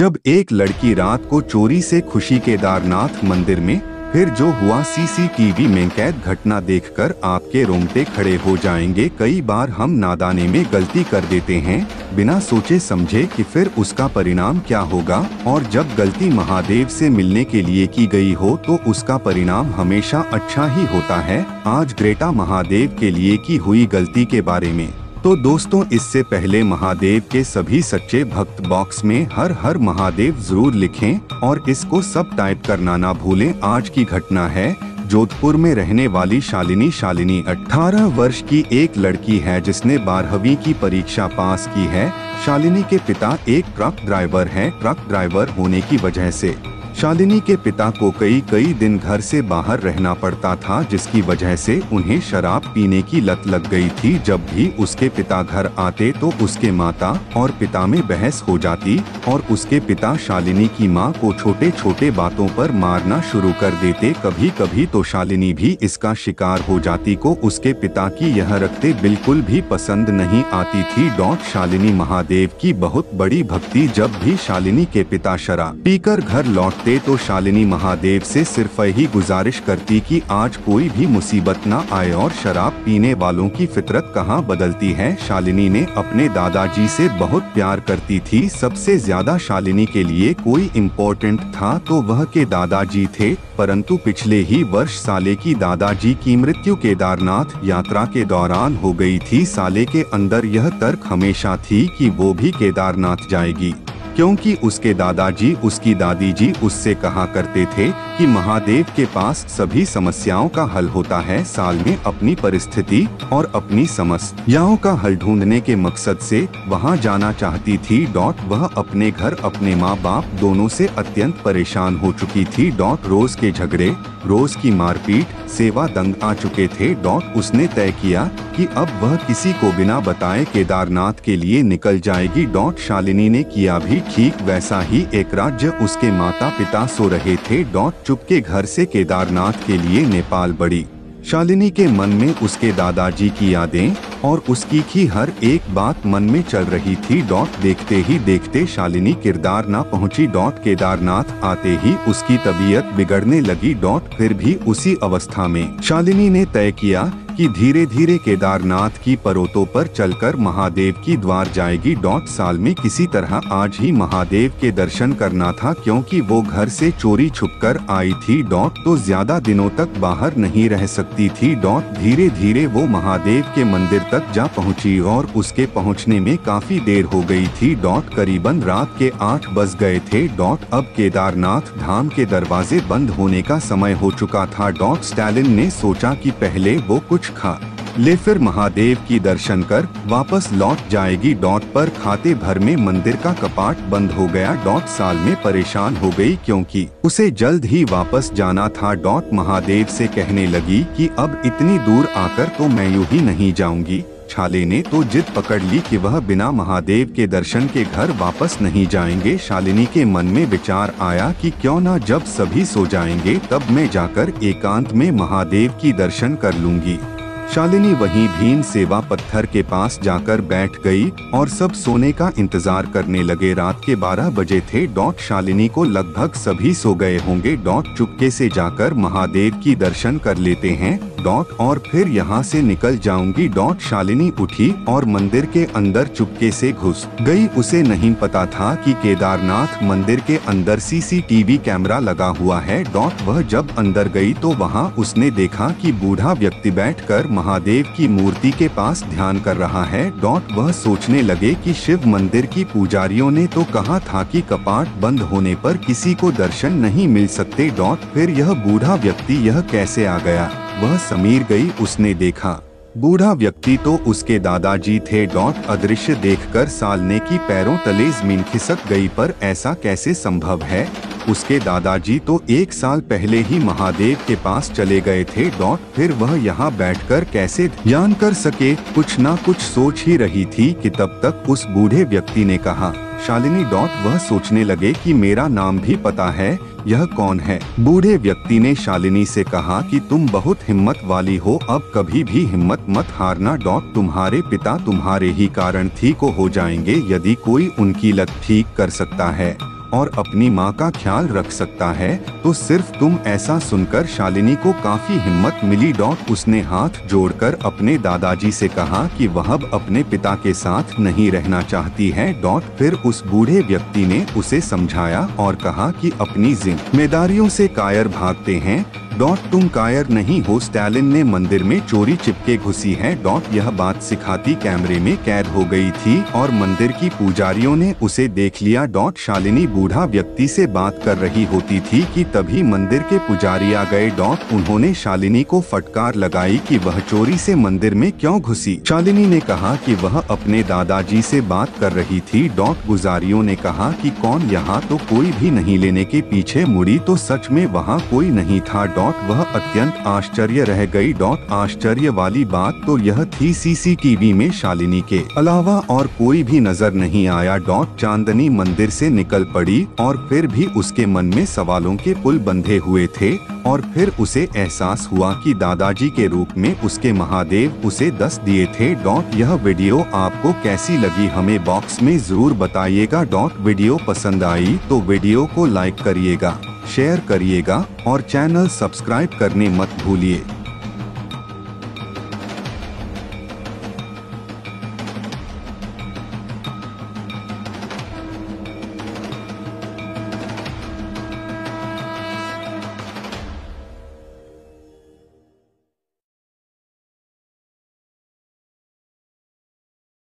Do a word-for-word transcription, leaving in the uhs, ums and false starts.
जब एक लड़की रात को चोरी से खुशी केदारनाथ मंदिर में, फिर जो हुआ सीसीटीवी में कैद घटना देखकर आपके रोंगटे खड़े हो जाएंगे। कई बार हम नादानी में गलती कर देते हैं बिना सोचे समझे कि फिर उसका परिणाम क्या होगा, और जब गलती महादेव से मिलने के लिए की गई हो तो उसका परिणाम हमेशा अच्छा ही होता है। आज ग्रेटा महादेव के लिए की हुई गलती के बारे में। तो दोस्तों, इससे पहले महादेव के सभी सच्चे भक्त बॉक्स में हर हर महादेव जरूर लिखें और इसको सब टाइप करना ना भूलें। आज की घटना है जोधपुर में रहने वाली शालिनी। शालिनी अठारह वर्ष की एक लड़की है जिसने बारहवीं की परीक्षा पास की है। शालिनी के पिता एक ट्रक ड्राइवर हैं। ट्रक ड्राइवर होने की वजह से शालिनी के पिता को कई कई दिन घर से बाहर रहना पड़ता था, जिसकी वजह से उन्हें शराब पीने की लत लग गई थी। जब भी उसके पिता घर आते तो उसके माता और पिता में बहस हो जाती और उसके पिता शालिनी की मां को छोटे छोटे बातों पर मारना शुरू कर देते। कभी कभी तो शालिनी भी इसका शिकार हो जाती को उसके पिता की यह रखते बिल्कुल भी पसंद नहीं आती थी। डॉट शालिनी महादेव की बहुत बड़ी भक्ति। जब भी शालिनी के पिता शराब पीकर घर लौट तो शालिनी महादेव से सिर्फ यही गुजारिश करती कि आज कोई भी मुसीबत ना आए। और शराब पीने वालों की फितरत कहाँ बदलती है। शालिनी ने अपने दादाजी से बहुत प्यार करती थी। सबसे ज्यादा शालिनी के लिए कोई इम्पोर्टेंट था तो वह के दादाजी थे, परंतु पिछले ही वर्ष साले की दादाजी की मृत्यु केदारनाथ यात्रा के दौरान हो गई थी। साले के अंदर यह तर्क हमेशा थी कि वो भी केदारनाथ जाएगी, क्योंकि उसके दादाजी उसकी दादी जी उससे कहा करते थे कि महादेव के पास सभी समस्याओं का हल होता है। साल में अपनी परिस्थिति और अपनी समस्याओं का हल ढूंढने के मकसद से वहां जाना चाहती थी। डॉट वह अपने घर अपने माँ बाप दोनों से अत्यंत परेशान हो चुकी थी। डॉट रोज के झगड़े, रोज की मारपीट, सेवा दंग आ चुके थे। डॉट उसने तय किया कि अब वह किसी को बिना बताए केदारनाथ के लिए निकल जाएगी। डॉट शालिनी ने किया भी ठीक वैसा ही। एक राज्य उसके माता पिता सो रहे थे। डॉट चुपके घर से केदारनाथ के लिए नेपाल बढ़ी। शालिनी के मन में उसके दादाजी की यादें और उसकी की हर एक बात मन में चल रही थी। डॉट देखते ही देखते शालिनी केदारनाथ पहुंची। डॉट केदारनाथ आते ही उसकी तबीयत बिगड़ने लगी। डॉट फिर भी उसी अवस्था में शालिनी ने तय किया कि धीरे धीरे केदारनाथ की पर्वतों पर चलकर महादेव की द्वार जाएगी। डॉट साल में किसी तरह आज ही महादेव के दर्शन करना था, क्योंकि वो घर से चोरी छुपकर आई थी। डॉट तो ज्यादा दिनों तक बाहर नहीं रह सकती थी। डॉट धीरे धीरे वो महादेव के मंदिर तक जा पहुंची और उसके पहुंचने में काफी देर हो गई थी। डॉट करीबन रात के आठ बज गए थे। डॉट अब केदारनाथ धाम के दरवाजे बंद होने का समय हो चुका था। डॉट स्टालिन ने सोचा कि पहले वो कुछ खा ले फिर महादेव की दर्शन कर वापस लौट जाएगी। डॉट पर खाते भर में मंदिर का कपाट बंद हो गया। डॉट साल में परेशान हो गई क्योंकि उसे जल्द ही वापस जाना था। डॉट महादेव से कहने लगी कि अब इतनी दूर आकर तो मैं यूं ही नहीं जाऊंगी। शालिनी ने तो जिद पकड़ ली कि वह बिना महादेव के दर्शन के घर वापस नहीं जाएंगे। शालिनी के मन में विचार आया कि क्यों ना जब सभी सो जाएंगे तब मैं जाकर एकांत में महादेव की दर्शन कर लूंगी। शालिनी वहीं भीम सेवा पत्थर के पास जाकर बैठ गई और सब सोने का इंतजार करने लगे। रात के बारह बजे थे। डॉट शालिनी को लगभग सभी सो गए होंगे। डॉट चुपके से जाकर महादेव की दर्शन कर लेते हैं। डॉट और फिर यहाँ से निकल जाऊंगी। डॉट शालिनी उठी और मंदिर के अंदर चुपके से घुस गई। उसे नहीं पता था कि केदारनाथ मंदिर के अंदर सीसीटीवी कैमरा लगा हुआ है। डॉट वह जब अंदर गई तो वहाँ उसने देखा कि बूढ़ा व्यक्ति बैठकर महादेव की मूर्ति के पास ध्यान कर रहा है। डॉट वह सोचने लगे कि शिव मंदिर की पुजारियों ने तो कहा था कि कपाट बंद होने पर किसी को दर्शन नहीं मिल सकते। डॉट फिर यह बूढ़ा व्यक्ति यह कैसे आ गया। वह समीर गई। उसने देखा बूढ़ा व्यक्ति तो उसके दादाजी थे। डॉट अदृश्य देखकर सालने की पैरों तले जमीन खिसक गई। पर ऐसा कैसे संभव है। उसके दादाजी तो एक साल पहले ही महादेव के पास चले गए थे। डॉट फिर वह यहाँ बैठकर कैसे ध्यान कर सके। कुछ ना कुछ सोच ही रही थी कि तब तक उस बूढ़े व्यक्ति ने कहा शालिनी। डॉट वह सोचने लगे कि मेरा नाम भी पता है, यह कौन है। बूढ़े व्यक्ति ने शालिनी से कहा कि तुम बहुत हिम्मत वाली हो, अब कभी भी हिम्मत मत हारना। डॉट तुम्हारे पिता तुम्हारे ही कारण ठीक हो जाएंगे। यदि कोई उनकी लत ठीक कर सकता है और अपनी माँ का ख्याल रख सकता है तो सिर्फ तुम। ऐसा सुनकर शालिनी को काफी हिम्मत मिली। डॉट उसने हाथ जोड़कर अपने दादाजी से कहा कि वह अब अपने पिता के साथ नहीं रहना चाहती है। डॉट फिर उस बूढ़े व्यक्ति ने उसे समझाया और कहा कि अपनी जिम्मेदारियों से कायर भागते हैं। डॉट तुम कायर नहीं हो, स्टालिन ने मंदिर में चोरी चिपके घुसी है। डॉट यह बात सिखाती कैमरे में कैद हो गई थी और मंदिर की पुजारियों ने उसे देख लिया। डॉट शालिनी बूढ़ा व्यक्ति से बात कर रही होती थी कि तभी मंदिर के पुजारी आ गए। डॉट उन्होंने शालिनी को फटकार लगाई कि वह चोरी से मंदिर में क्यों घुसी। शालिनी ने कहा कि वह अपने दादाजी से बात कर रही थी। डॉट पुजारियों ने कहा कि कौन, यहाँ तो कोई भी नहीं। लेने के पीछे मुड़ी तो सच में वहाँ कोई नहीं था। डॉट वह अत्यंत आश्चर्य रह गई। डॉट आश्चर्य वाली बात तो यह थी सीसीटीवी में शालिनी के अलावा और कोई भी नजर नहीं आया। डॉट चांदनी मंदिर से निकल पड़ी और फिर भी उसके मन में सवालों के पुल बंधे हुए थे और फिर उसे एहसास हुआ कि दादाजी के रूप में उसके महादेव उसे दस दिए थे। डॉट यह वीडियो आपको कैसी लगी हमें बॉक्स में जरूर बताइएगा। डॉट वीडियो पसंद आई तो वीडियो को लाइक करिएगा, शेयर करिएगा और चैनल सब्सक्राइब करने मत भूलिए।